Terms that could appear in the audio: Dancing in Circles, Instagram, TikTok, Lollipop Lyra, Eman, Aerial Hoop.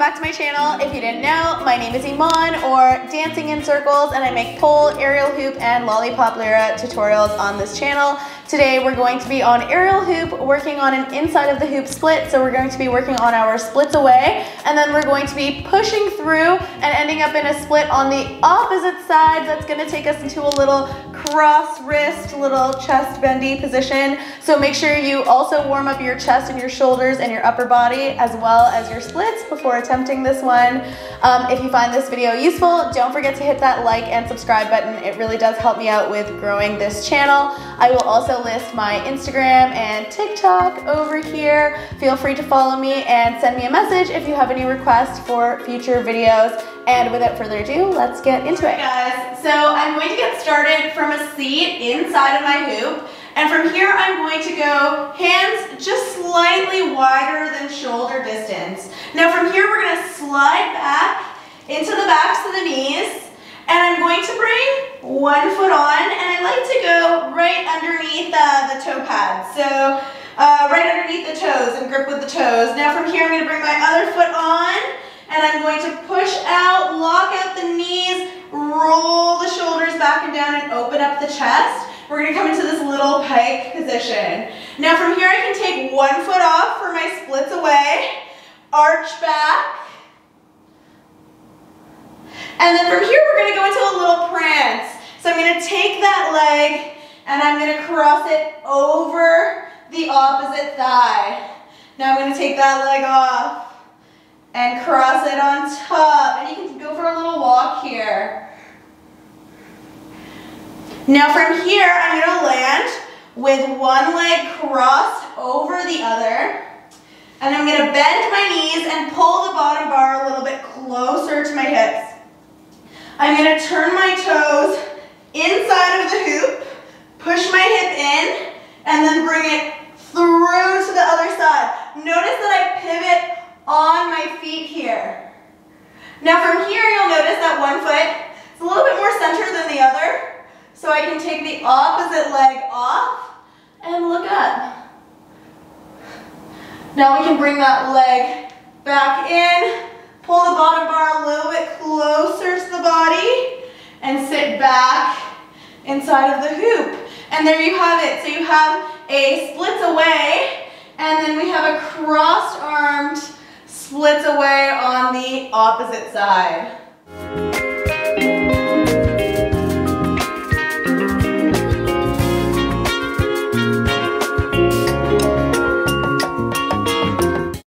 back to my channel. If you didn't know, my name is Eman, or Dancing in Circles, and I make pole, aerial hoop, and lollipop lyra tutorials on this channel. Today we're going to be on aerial hoop, working on an inside of the hoop split. So we're going to be working on our splits away, and then we're going to be pushing through and ending up in a split on the opposite side. That's gonna take us into a little cross wrist, little chest bendy position. So make sure you also warm up your chest and your shoulders and your upper body as well as your splits before attempting this one. If you find this video useful, don't forget to hit that like and subscribe button. It really does help me out with growing this channel. I will also list my Instagram and TikTok over here. Feel free to follow me and send me a message if you have any requests for future videos. And without further ado, let's get into it. Hey guys, so I'm going to get started from a seat inside of my hoop. And from here, I'm going to go hands just slightly wider than shoulder distance. Now from here, we're gonna slide back into the backs of the knees. And I'm going to bring one foot on, and I like to go right underneath the toe pads. So right underneath the toes and grip with the toes. Now from here, I'm gonna bring my other foot on, and I'm going to push out, lock out the knees, roll the shoulders back and down, and open up the chest. We're gonna come into this little pike position. Now from here, I can take one foot off for my splits away, arch back, and then from here, we're gonna go into a little prance. So I'm gonna take that leg, and I'm gonna cross it over the opposite thigh. Now I'm gonna take that leg off, and cross it on top, and you can go for a little walk here. Now from here, I'm gonna land with one leg crossed over the other, and I'm gonna bend my knees and pull the bottom bar a little bit closer to my hips. I'm gonna turn my toes inside of the hoop, push my hip in, and then bring it through to the other side. Notice that I pivot on my feet here. Now from here, you'll notice that one foot is a little bit more centered than the other, so I can take the opposite leg off and look up. Now we can bring that leg back in, pull the bottom bar a little bit closer to the body, and sit back inside of the hoop. And there you have it. So you have a splits away, and then we have a crossed armed splits away on the opposite side.